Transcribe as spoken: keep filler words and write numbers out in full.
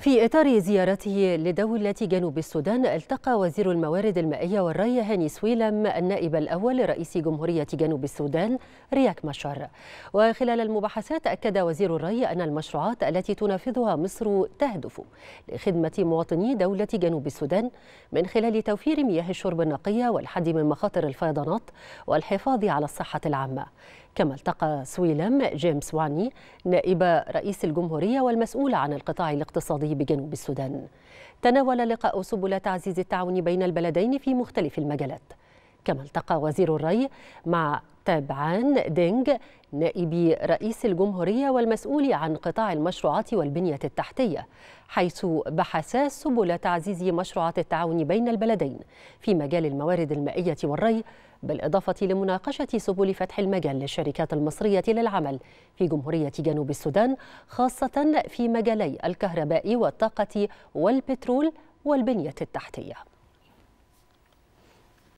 في إطار زيارته لدولة جنوب السودان، التقى وزير الموارد المائية والري هاني سويلم النائب الأول لرئيس جمهورية جنوب السودان رياك مشار. وخلال المباحثات أكد وزير الري أن المشروعات التي تنفذها مصر تهدف لخدمة مواطني دولة جنوب السودان من خلال توفير مياه الشرب النقية والحد من مخاطر الفيضانات والحفاظ على الصحة العامة. كما التقى سويلم جيمس واني نائب رئيس الجمهورية والمسؤول عن القطاع الاقتصادي بجنوب السودان. تناول اللقاء سبل تعزيز التعاون بين البلدين في مختلف المجالات. كما التقى وزير الري مع تابع دينغ نائب رئيس الجمهورية والمسؤول عن قطاع المشروعات والبنية التحتية، حيث بحثا سبل تعزيز مشروعات التعاون بين البلدين في مجال الموارد المائية والري، بالإضافة لمناقشة سبل فتح المجال للشركات المصرية للعمل في جمهورية جنوب السودان، خاصة في مجالي الكهرباء والطاقة والبترول والبنية التحتية.